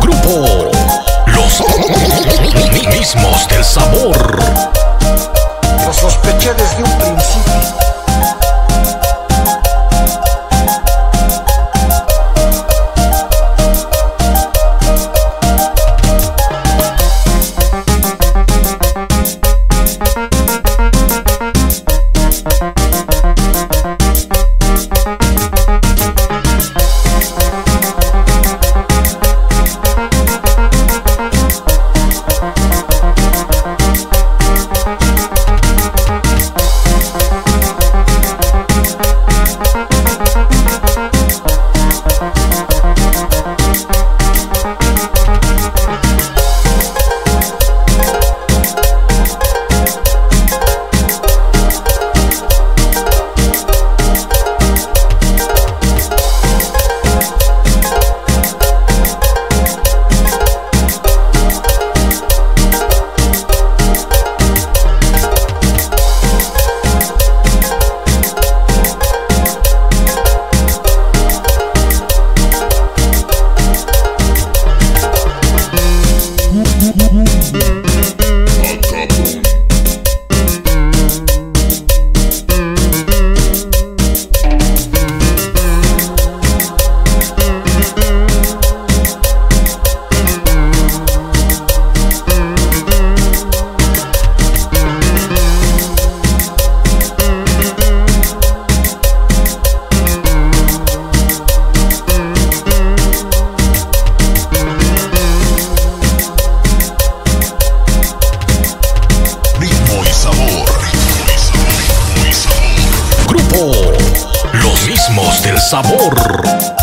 Grupo Los Mismos del Sabor. Lo sospeché desde un principio. Los mismos del sabor.